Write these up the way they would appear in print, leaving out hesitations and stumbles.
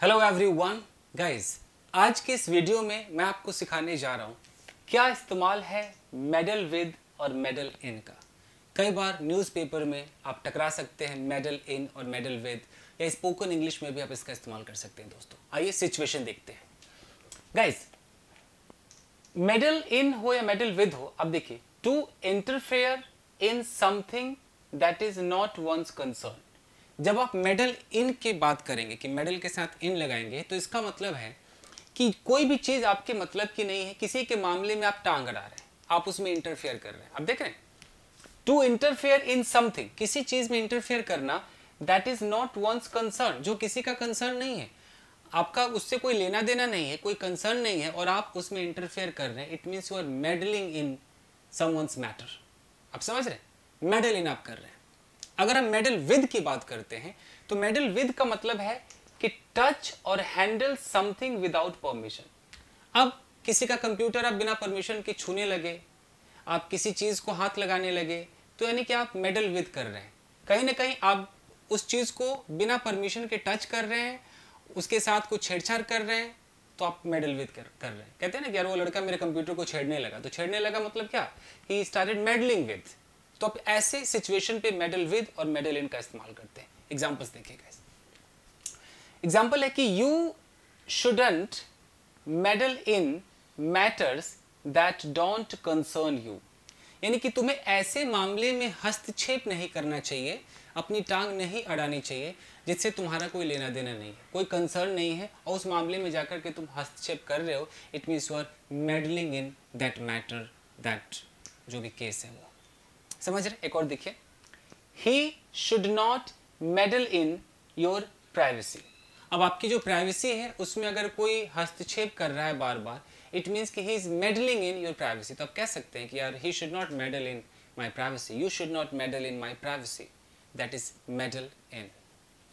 Hello everyone guys, आज के इस वीडियो में मैं आपको सिखाने जा रहा हूँ क्या इस्तेमाल है मेडल विद और मेडल इन का। कई बार न्यूज़पेपर में आप टकरा सकते हैं मेडल इन और मेडल विद, या स्पोकन इंग्लिश में भी आप इसका इस्तेमाल कर सकते हैं। दोस्तों आइए सिचुएशन देखते हैं। गाइस, मेडल इन हो या मेडल विद हो, अब देखिए, to interfere in something that is not one's concern. जब आप मेडल इन की बात करेंगे कि मेडल के साथ इन लगाएंगे, तो इसका मतलब है कि कोई भी चीज़ आपके मतलब की नहीं है, किसी के मामले में आप टांग अड़ा रहे हैं, आप उसमें इंटरफेयर कर रहे हैं। आप देख रहे हैं, टू इंटरफेयर इन समथिंग, किसी चीज़ में इंटरफेयर करना that is not one's concern, जो किसी का कंसर्न नहीं है, आपका उससे कोई लेना देना नहीं है, कोई कंसर्न नहीं है, और आप उसमें इंटरफेयर कर रहे हैं। It means you are meddling in someone's matter. आप समझ रहे हैं, मेडल इन आप कर रहे हैं। अगर हम मेडल विद की बात करते हैं, तो मेडल विद का मतलब है कि टच और हैंडल समथिंग विदाउट परमिशन। अब किसी का कंप्यूटर आप बिना परमिशन के छूने लगे, आप किसी चीज़ को हाथ लगाने लगे, तो यानी कि आप मेडल विद कर रहे हैं। कहीं ना कहीं आप उस चीज़ को बिना परमिशन के टच कर रहे हैं, उसके साथ कुछ छेड़छाड़ कर रहे हैं, तो आप मेडल विद कर रहे हैं। कहते हैं ना कि यार वो लड़का मेरे कंप्यूटर को छेड़ने लगा, तो छेड़ने लगा मतलब क्या, ही स्टार्टेड मेडलिंग विद। तो आप ऐसे सिचुएशन पे मेडल विद और मेडल इन का इस्तेमाल करते हैं। एग्जांपल्स देखिए गाइस। एग्जांपल है कि you shouldn't meddle in matters that don't concern you, यानी कि तुम्हें ऐसे मामले में हस्तक्षेप नहीं करना चाहिए, अपनी टांग नहीं अड़ानी चाहिए जिससे तुम्हारा कोई लेना देना नहीं है, कोई कंसर्न नहीं है, और उस मामले में जाकर के तुम हस्तक्षेप कर रहे हो। It means you are meddling in that matter, that जो भी केस है वो। समझ रहे? एक और देखिए, he should not meddle in your privacy. अब आपकी जो प्राइवेसी है उसमें अगर कोई हस्तक्षेप कर रहा है बार बार, इट मीन्स कि he is meddling in your privacy. तो आप कह सकते हैं कि यार he should not meddle in my privacy, you should not meddle in my privacy, that is meddle in.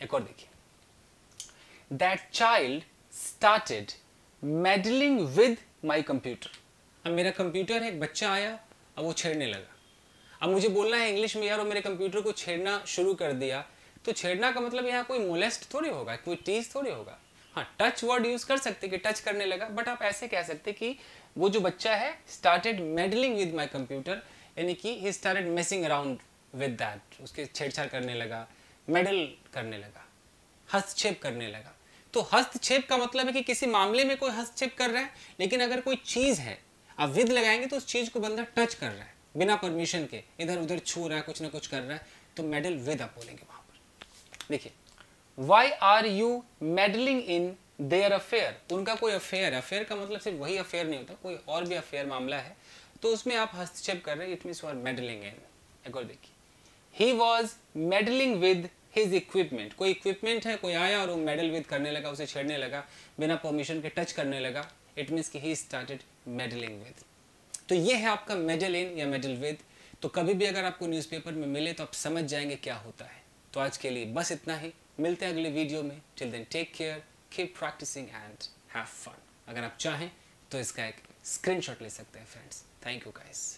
एक और देखिए, that child started meddling with my computer. अब मेरा कंप्यूटर है, एक बच्चा आया, अब वो छेड़ने लगा। अब मुझे बोलना है इंग्लिश में, यार वो मेरे कंप्यूटर को छेड़ना शुरू कर दिया, तो छेड़ना का मतलब यहाँ कोई मोलेस्ट थोड़ी होगा, कोई टीज थोड़ी होगा। हाँ, टच वर्ड यूज कर सकते कि टच करने लगा, बट आप ऐसे कह सकते कि वो जो बच्चा है started meddling with my computer, यानी कि he started messing around with that, उसके छेड़छाड़ करने लगा, मेडल करने लगा, हस्तक्षेप करने लगा। तो हस्तक्षेप का मतलब है कि किसी मामले में कोई हस्तक्षेप कर रहा है, लेकिन अगर कोई चीज़ है आप विद लगाएंगे तो उस चीज़ को बंदा टच कर रहा है, बिना परमिशन के इधर उधर छू रहा है, कुछ ना कुछ कर रहा है, तो मेडल विद आप बोलेंगे वहां पर। देखिए, why are you meddling in their affair. उनका कोई अफेयर, अफेयर का मतलब सिर्फ वही अफेयर नहीं होता, कोई और भी अफेयर मामला है, तो उसमें आप हस्तक्षेप कर रहे हैं। It means you are meddling in. एक और देखिए, he was meddling with his equipment. कोई इक्विपमेंट है, कोई आया और वो मेडल विद करने लगा, उसे छेड़ने लगा, बिना परमिशन के टच करने लगा। इट मीन्स कि ही स्टार्टेड मेडलिंग विद। तो ये है आपका मेडल इन या मेडल विद। तो कभी भी अगर आपको न्यूज़पेपर में मिले तो आप समझ जाएंगे क्या होता है। तो आज के लिए बस इतना ही, मिलते हैं अगले वीडियो में। Till then take care, keep practising and have fun. अगर आप चाहें तो इसका एक स्क्रीनशॉट ले सकते हैं फ्रेंड्स। Thank you guys.